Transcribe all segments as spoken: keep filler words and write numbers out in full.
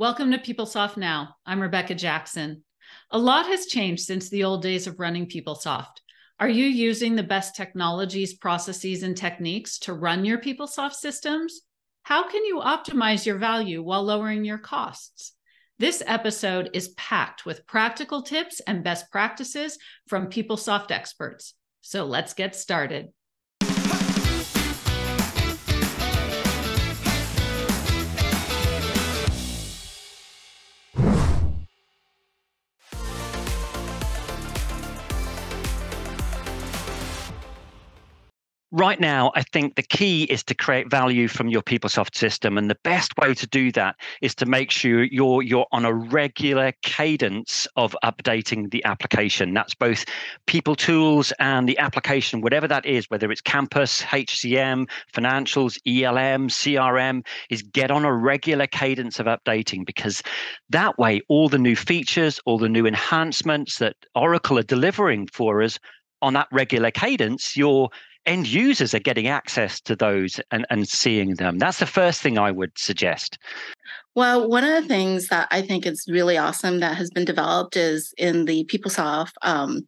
Welcome to PeopleSoft Now. I'm Rebekah Jackson. A lot has changed since the old days of running PeopleSoft. Are you using the best technologies, processes, and techniques to run your PeopleSoft systems? How can you optimize your value while lowering your costs? This episode is packed with practical tips and best practices from PeopleSoft experts. So let's get started. Right now, I think the key is to create value from your PeopleSoft system. And the best way to do that is to make sure you're you're on a regular cadence of updating the application. That's both PeopleTools and the application, whatever that is, whether it's Campus, H C M, Financials, E L M, C R M, is get on a regular cadence of updating, because that way all the new features, all the new enhancements that Oracle are delivering for us on that regular cadence, you're end users are getting access to those and, and seeing them. That's the first thing I would suggest. Well, one of the things that I think is really awesome that has been developed is in the PeopleSoft um,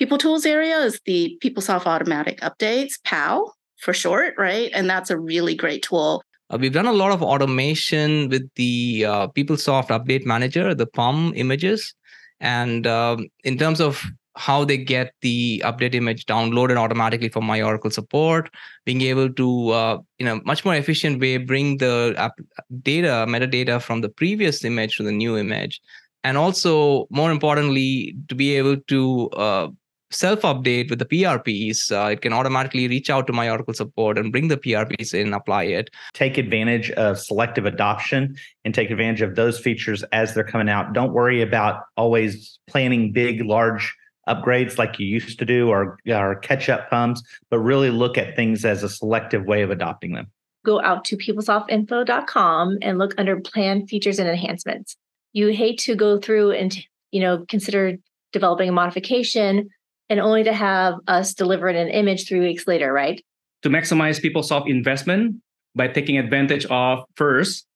PeopleTools area is the PeopleSoft Automatic Updates, P O W for short, right? And that's a really great tool. Uh, we've done a lot of automation with the uh, PeopleSoft Update Manager, the P U M images. And um, in terms of how they get the update image downloaded automatically from My Oracle support, being able to, uh, in a much more efficient way, bring the app data, metadata from the previous image to the new image. And also, more importantly, to be able to uh, self-update with the P R Ps. Uh, it can automatically reach out to My Oracle support and bring the P R Ps in and apply it. Take advantage of selective adoption and take advantage of those features as they're coming out. Don't worry about always planning big, large upgrades like you used to do, or, or catch-up P U Ms, but really look at things as a selective way of adopting them. Go out to PeopleSoft info dot com and look under Plan Features and Enhancements. You hate to go through and, you know, consider developing a modification and only to have us deliver an image three weeks later, right? To maximize PeopleSoft investment by taking advantage of, first,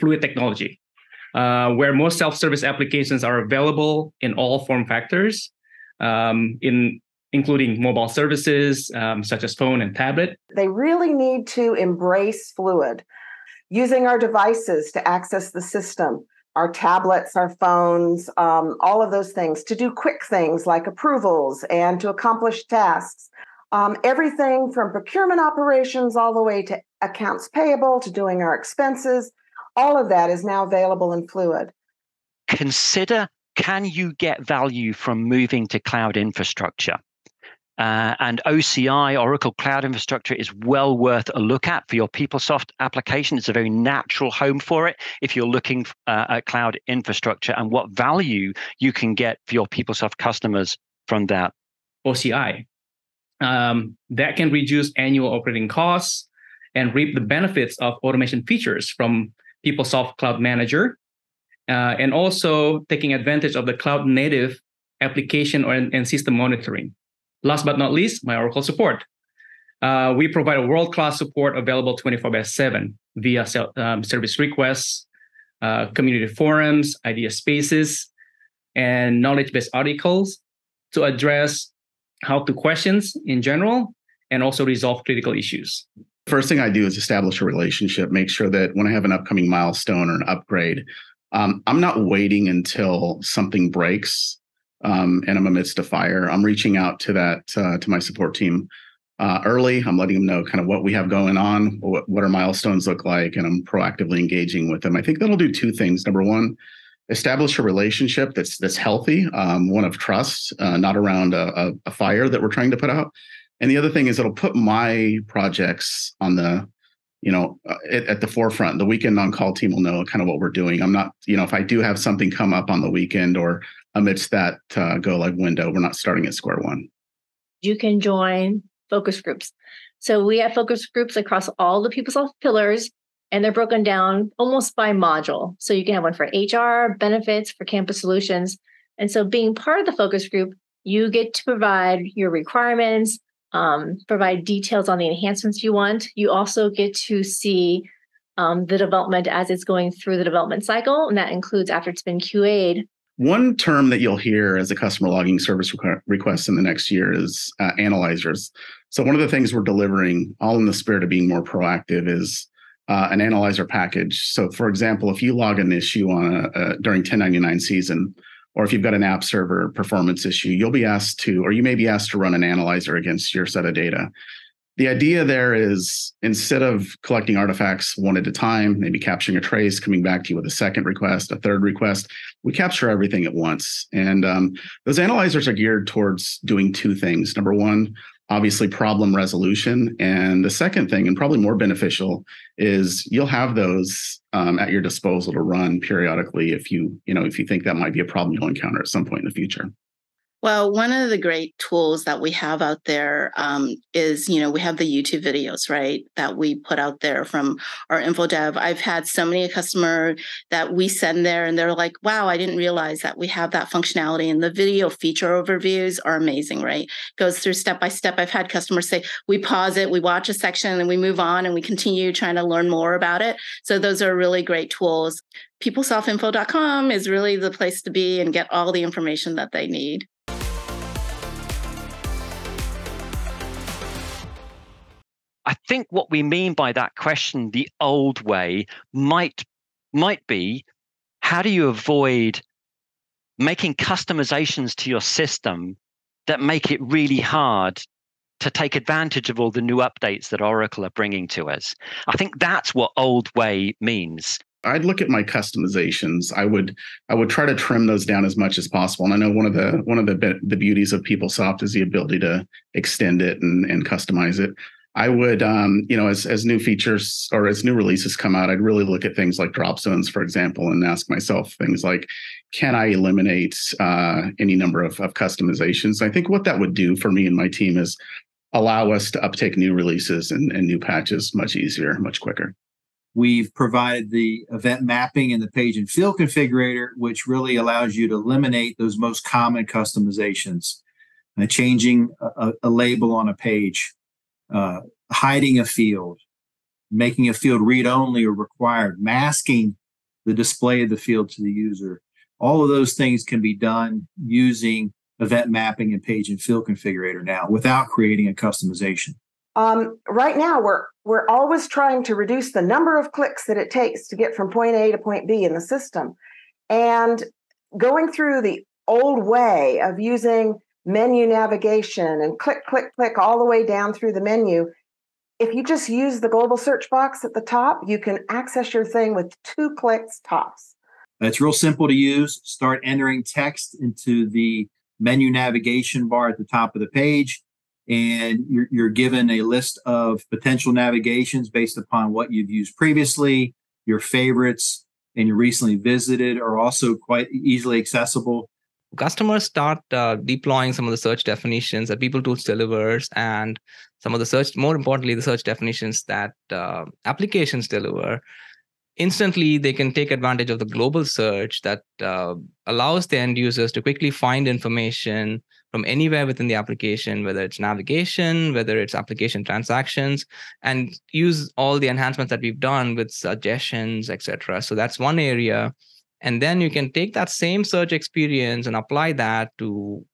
Fluid technology, uh, where most self-service applications are available in all form factors, Um, in including mobile services, um, such as phone and tablet. They really need to embrace Fluid, using our devices to access the system, our tablets, our phones, um, all of those things, to do quick things like approvals and to accomplish tasks. Um, everything from procurement operations all the way to accounts payable to doing our expenses, all of that is now available in Fluid. Consider, can you get value from moving to cloud infrastructure? Uh, and O C I, Oracle Cloud Infrastructure, is well worth a look at for your PeopleSoft application. It's a very natural home for it if you're looking uh, at cloud infrastructure and what value you can get for your PeopleSoft customers from that. O C I, um, that can reduce annual operating costs and reap the benefits of automation features from PeopleSoft Cloud Manager. Uh, and also taking advantage of the cloud-native application or, and system monitoring. Last but not least, My Oracle support. Uh, we provide a world-class support available twenty-four by seven via um, service requests, uh, community forums, idea spaces, and knowledge-based articles to address how-to questions in general and also resolve critical issues. First thing I do is establish a relationship, make sure that when I have an upcoming milestone or an upgrade, Um, I'm not waiting until something breaks um, and I'm amidst a fire. I'm reaching out to that uh, to my support team uh, early. I'm letting them know kind of what we have going on, what, what our milestones look like, and I'm proactively engaging with them. I think that'll do two things. Number one, establish a relationship that's that's healthy, um, one of trust, uh, not around a, a fire that we're trying to put out. And the other thing is it'll put my projects on the you know, at, at the forefront. The weekend on-call team will know kind of what we're doing. I'm not, you know, if I do have something come up on the weekend or amidst that uh, go-live window, we're not starting at square one. You can join focus groups. So we have focus groups across all the PeopleSoft pillars, and they're broken down almost by module. So you can have one for H R, benefits, for campus solutions. And so being part of the focus group, you get to provide your requirements, Um, provide details on the enhancements you want. You also get to see um, the development as it's going through the development cycle. And that includes after it's been Q A'd. One term that you'll hear as a customer logging service requ- request in the next year is uh, analyzers. So one of the things we're delivering, all in the spirit of being more proactive, is uh, an analyzer package. So for example, if you log an issue on a, a, during ten ninety-nine season, or if you've got an app server performance issue, you'll be asked to, or you may be asked to run an analyzer against your set of data. The idea there is, instead of collecting artifacts one at a time, maybe capturing a trace, coming back to you with a second request, a third request, we capture everything at once. And um, those analyzers are geared towards doing two things. Number one, obviously problem resolution. And the second thing, and probably more beneficial, is you'll have those um, at your disposal to run periodically if you, you know, if you think that might be a problem you'll encounter at some point in the future. Well, one of the great tools that we have out there um, is, you know, we have the YouTube videos, right, that we put out there from our info dev. I've had so many a customer that we send there and they're like, wow, I didn't realize that we have that functionality. And the video feature overviews are amazing, right? Goes through step by step. I've had customers say, we pause it, we watch a section and we move on and we continue trying to learn more about it. So those are really great tools. PeopleSoft Info dot com is really the place to be and get all the information that they need. I think what we mean by that question, the old way, might might be, how do you avoid making customizations to your system that make it really hard to take advantage of all the new updates that Oracle are bringing to us? I think that's what old way means. I'd look at my customizations. I would I would try to trim those down as much as possible. And I know one of the one of the the beauties of PeopleSoft is the ability to extend it and, and customize it. I would, um, you know, as as new features or as new releases come out, I'd really look at things like drop zones, for example, and ask myself things like, can I eliminate uh, any number of, of customizations? I think what that would do for me and my team is allow us to uptake new releases and, and new patches much easier, much quicker. We've provided the event mapping and the page and field configurator, which really allows you to eliminate those most common customizations, uh, changing a, a label on a page. Uh, hiding a field, making a field read-only or required, masking the display of the field to the user. All of those things can be done using event mapping and page and field configurator now without creating a customization. Um, right now, we're we're always trying to reduce the number of clicks that it takes to get from point A to point B in the system. And going through the old way of using menu navigation and click, click, click all the way down through the menu. If you just use the global search box at the top, you can access your thing with two clicks tops. It's real simple to use. Start entering text into the menu navigation bar at the top of the page, and you're, you're given a list of potential navigations based upon what you've used previously. Your favorites and your recently visited are also quite easily accessible. Customers start uh, deploying some of the search definitions that PeopleTools delivers, and some of the search, more importantly, the search definitions that uh, applications deliver. Instantly, they can take advantage of the global search that uh, allows the end users to quickly find information from anywhere within the application, whether it's navigation, whether it's application transactions, and use all the enhancements that we've done with suggestions, et cetera. So that's one area. And then you can take that same search experience and apply that to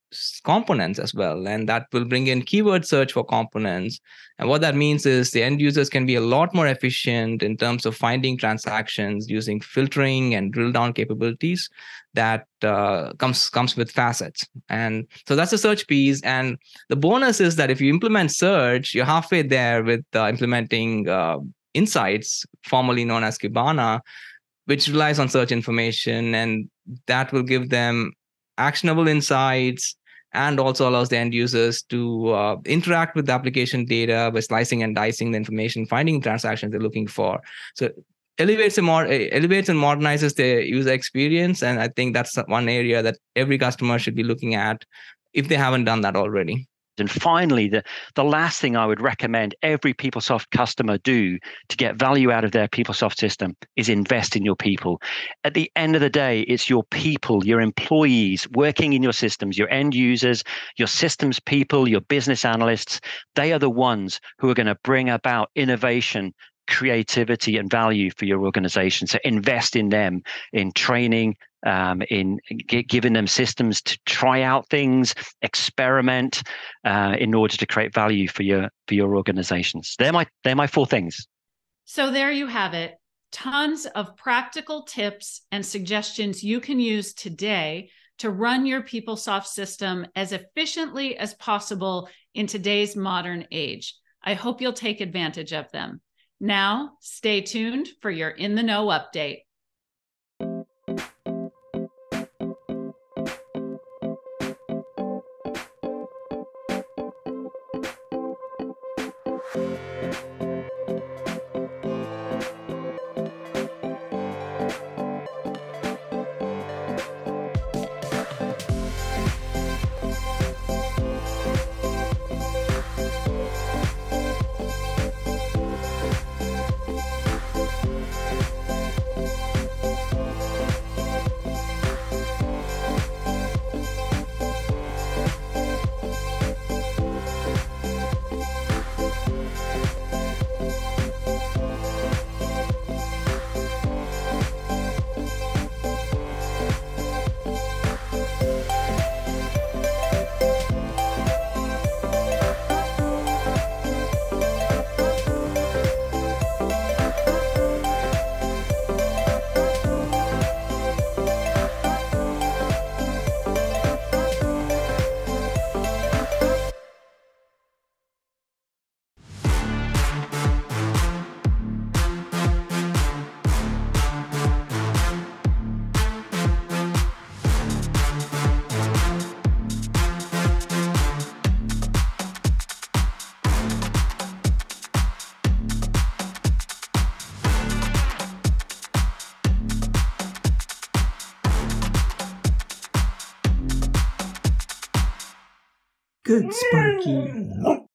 components as well. And that will bring in keyword search for components. And what that means is the end users can be a lot more efficient in terms of finding transactions using filtering and drill down capabilities that uh, comes, comes with facets. And so that's the search piece. And the bonus is that if you implement search, you're halfway there with uh, implementing uh, Insights, formerly known as Kibana, which relies on search information, and that will give them actionable insights and also allows the end users to uh, interact with the application data by slicing and dicing the information, finding transactions they're looking for. So elevates and, mod- elevates and modernizes the user experience, and I think that's one area that every customer should be looking at if they haven't done that already. And finally, the, the last thing I would recommend every PeopleSoft customer do to get value out of their PeopleSoft system is invest in your people. At the end of the day, it's your people, your employees working in your systems, your end users, your systems people, your business analysts. They are the ones who are going to bring about innovation, creativity and value for your organization. So invest in them, in training, um, in g- giving them systems to try out things, experiment, uh, in order to create value for your for your organizations. They're my they're my four things. So there you have it. Tons of practical tips and suggestions you can use today to run your PeopleSoft system as efficiently as possible in today's modern age. I hope you'll take advantage of them. Now, stay tuned for your In the Know update. Good, Sparky.